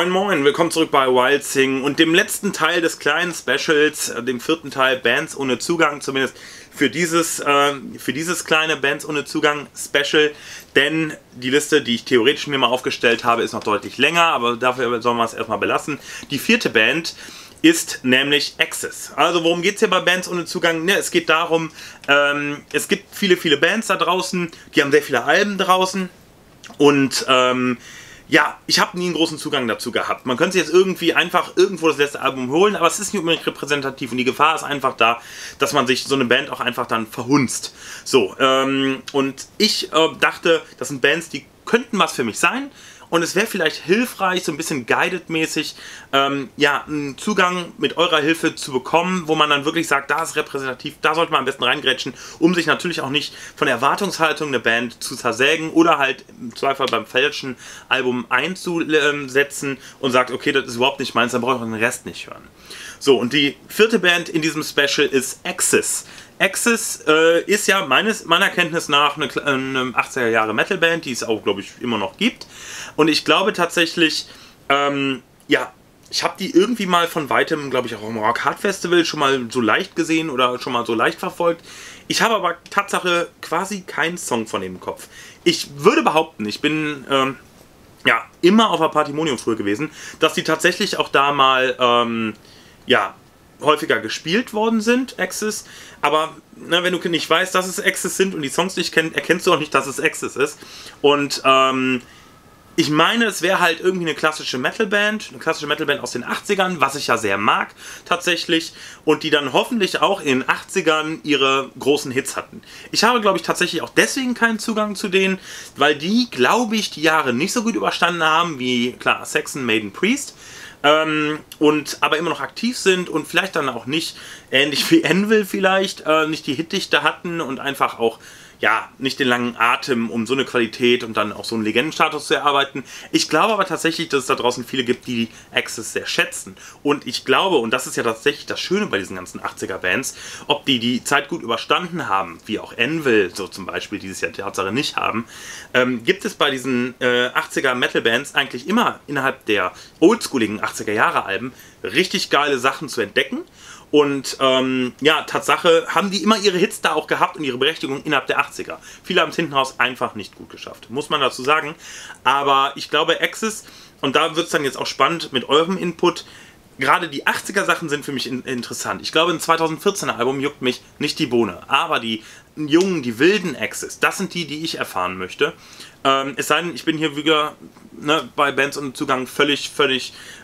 Moin Moin, willkommen zurück bei Wildsing und dem letzten Teil des kleinen Specials, dem vierten Teil Bands ohne Zugang, zumindest für dieses kleine Bands ohne Zugang Special, denn die Liste, die ich theoretisch mir mal aufgestellt habe, ist noch deutlich länger, aber dafür sollen wir es erstmal belassen. Die vierte Band ist nämlich Axxis. Also worum geht es hier bei Bands ohne Zugang? Ne, es geht darum, es gibt viele Bands da draußen, die haben sehr viele Alben draußen und ja, ich habe nie einen großen Zugang dazu gehabt. Man könnte sich jetzt irgendwie einfach irgendwo das letzte Album holen, aber es ist nicht unbedingt repräsentativ und die Gefahr ist einfach da, dass man sich so eine Band auch einfach dann verhunzt. So, und ich dachte, das sind Bands, die könnten was für mich sein und es wäre vielleicht hilfreich, so ein bisschen guided-mäßig, ja, einen Zugang mit eurer Hilfe zu bekommen, wo man dann wirklich sagt, da ist repräsentativ, da sollte man am besten reingrätschen, um sich natürlich auch nicht von der Erwartungshaltung der Band zu zersägen oder halt im Zweifel beim falschen Album einzusetzen und sagt, okay, das ist überhaupt nicht meins, dann brauche ich den Rest nicht hören. So, und die vierte Band in diesem Special ist Axxis. Axxis ist ja meiner Kenntnis nach eine 80er Jahre Metalband, die es auch, glaube ich, immer noch gibt. Und ich glaube tatsächlich, ja, ich habe die irgendwie mal von Weitem, glaube ich, auch im Rock Hard Festival schon mal so leicht gesehen oder schon mal so leicht verfolgt. Ich habe aber Tatsache quasi keinen Song von dem im Kopf. Ich würde behaupten, ich bin ja immer auf der Partymonium früher gewesen, dass die tatsächlich auch da mal, ja, häufiger gespielt worden sind, Axxis, aber na, wenn du nicht weißt, dass es Axxis sind und die Songs nicht kennst, erkennst du auch nicht, dass es Axxis ist. Und ich meine, es wäre halt irgendwie eine klassische Metalband aus den 80ern, was ich ja sehr mag tatsächlich und die dann hoffentlich auch in den 80ern ihre großen Hits hatten. Ich habe, glaube ich, tatsächlich auch deswegen keinen Zugang zu denen, weil die, glaube ich, die Jahre nicht so gut überstanden haben wie, klar, Saxon, Maiden, Priest. Und aber immer noch aktiv sind und vielleicht dann auch nicht, ähnlich wie Anvil vielleicht, nicht die Hitdichte hatten und einfach auch, ja, nicht den langen Atem, um so eine Qualität und dann auch so einen Legendenstatus zu erarbeiten. Ich glaube aber tatsächlich, dass es da draußen viele gibt, die Axxis sehr schätzen. Und ich glaube, und das ist ja tatsächlich das Schöne bei diesen ganzen 80er-Bands, ob die die Zeit gut überstanden haben, wie auch Anvil so zum Beispiel dieses Jahr Tatsache nicht haben, gibt es bei diesen 80er-Metal-Bands eigentlich immer innerhalb der oldschooligen 80er-Jahre-Alben richtig geile Sachen zu entdecken. Und ja, Tatsache haben die immer ihre Hits da auch gehabt und ihre Berechtigung innerhalb der 80er. Viele haben es hinten raus einfach nicht gut geschafft, muss man dazu sagen. Aber ich glaube, Axxis, und da wird es dann jetzt auch spannend mit eurem Input, gerade die 80er-Sachen sind für mich interessant. Ich glaube, ein 2014er Album juckt mich nicht die Bohne, aber die jungen, die wilden Axxis, das sind die, die ich erfahren möchte. Es sei denn, ich bin hier wieder bei Bands und Zugang völlig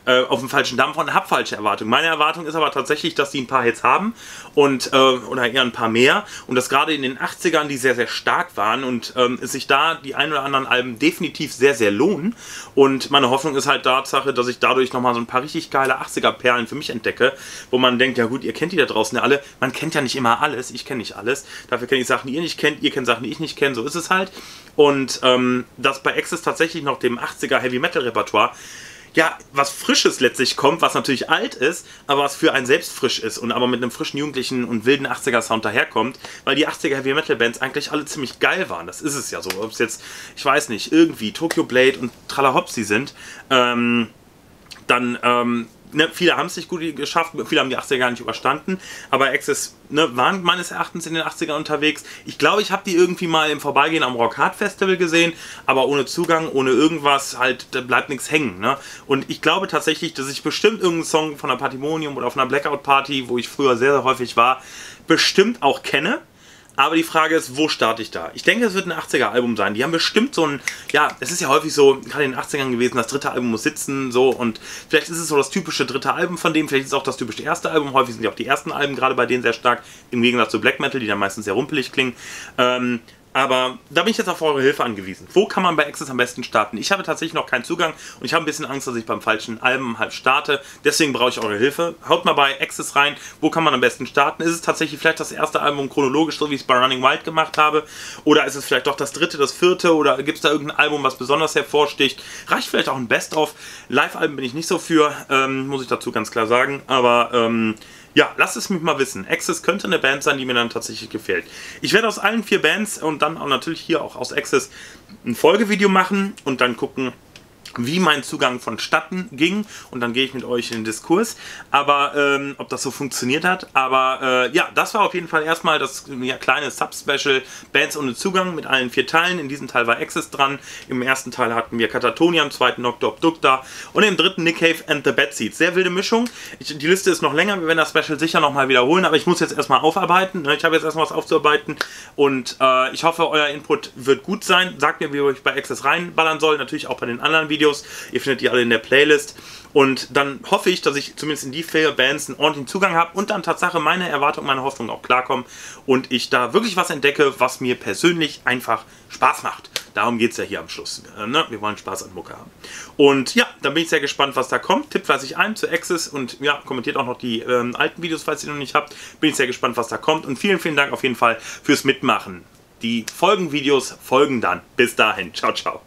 auf dem falschen Dampf und habe falsche Erwartungen. Meine Erwartung ist aber tatsächlich, dass die ein paar Hits haben und oder eher ein paar mehr und dass gerade in den 80ern die sehr stark waren und es sich da die ein oder anderen Alben definitiv sehr lohnen und meine Hoffnung ist halt Tatsache, dass ich dadurch nochmal so ein paar richtig geile 80er-Perlen für mich entdecke, wo man denkt, ja gut, ihr kennt die da draußen ja alle, man kennt ja nicht immer alles, ich kenne nicht alles, dafür kenne ich Sachen, die ihr nicht kennt, ihr kennt Sachen, die ich nicht kenne, so ist es halt und dass bei Axxis tatsächlich noch dem 80er Heavy Metal Repertoire ja was Frisches letztlich kommt, was natürlich alt ist, aber was für einen selbst frisch ist und aber mit einem frischen jugendlichen und wilden 80er Sound daherkommt, weil die 80er Heavy Metal Bands eigentlich alle ziemlich geil waren, das ist es ja so, ob es jetzt, ich weiß nicht, irgendwie Tokyo Blade und Tralahopsi sind, dann viele haben es nicht gut geschafft, viele haben die 80er gar nicht überstanden, aber Axxis waren meines Erachtens in den 80ern unterwegs. Ich glaube, ich habe die irgendwie mal im Vorbeigehen am Rock Hard Festival gesehen, aber ohne Zugang, ohne irgendwas, halt, da bleibt nichts hängen. Ne? Und ich glaube tatsächlich, dass ich bestimmt irgendeinen Song von einer Partymonium oder auf einer Blackout Party, wo ich früher sehr häufig war, bestimmt auch kenne. Aber die Frage ist, wo starte ich da? Ich denke, es wird ein 80er-Album sein. Die haben bestimmt so ein, ja, es ist ja häufig so, gerade in den 80ern gewesen, das dritte Album muss sitzen, so, und vielleicht ist es so das typische dritte Album von dem, vielleicht ist es auch das typische erste Album, häufig sind ja auch die ersten Alben gerade bei denen sehr stark, im Gegensatz zu Black Metal, die dann meistens sehr rumpelig klingen, aber da bin ich jetzt auf eure Hilfe angewiesen. Wo kann man bei Axxis am besten starten? Ich habe tatsächlich noch keinen Zugang und ich habe ein bisschen Angst, dass ich beim falschen Album halt starte. Deswegen brauche ich eure Hilfe. Haut mal bei Axxis rein. Wo kann man am besten starten? Ist es tatsächlich vielleicht das erste Album chronologisch, so wie ich es bei Running Wild gemacht habe? Oder ist es vielleicht doch das dritte, das vierte? Oder gibt es da irgendein Album, was besonders hervorsticht? Reicht vielleicht auch ein Best-of? Live-Alben bin ich nicht so für, muss ich dazu ganz klar sagen. Aber ja, lasst es mich mal wissen. Axxis könnte eine Band sein, die mir dann tatsächlich gefällt. Ich werde aus allen vier Bands und dann auch natürlich hier auch aus Axxis ein Folgevideo machen und dann gucken, wie mein Zugang vonstatten ging, und dann gehe ich mit euch in den Diskurs, aber ob das so funktioniert hat, aber ja, das war auf jeden Fall erstmal das ja, kleine Sub-Special Bands ohne Zugang mit allen 4 Teilen. In diesem Teil war Axxis dran, im ersten Teil hatten wir Katatonia, im zweiten Nocta Obducta und im dritten Nick Cave and the Bad Seeds. Sehr wilde Mischung, die Liste ist noch länger, wir werden das Special sicher nochmal wiederholen, aber ich muss jetzt erstmal aufarbeiten, ne? Ich habe jetzt erstmal was aufzuarbeiten und ich hoffe, euer Input wird gut sein. Sagt mir, wie ihr euch bei Axxis reinballern sollt, natürlich auch bei den anderen Videos, ihr findet die alle in der Playlist, und dann hoffe ich, dass ich zumindest in die 4 Bands einen ordentlichen Zugang habe und dann Tatsache meine Erwartungen, meine Hoffnungen auch klarkommen und ich da wirklich was entdecke, was mir persönlich einfach Spaß macht. Darum geht es ja hier am Schluss, ne? Wir wollen Spaß an Mucke haben. Und ja, dann bin ich sehr gespannt, was da kommt. Tippt fleißig ein zu Axxis und ja, kommentiert auch noch die alten Videos, falls ihr noch nicht habt. Bin ich sehr gespannt, was da kommt, und vielen, vielen Dank auf jeden Fall fürs Mitmachen. Die Folgenvideos folgen dann. Bis dahin. Ciao, ciao.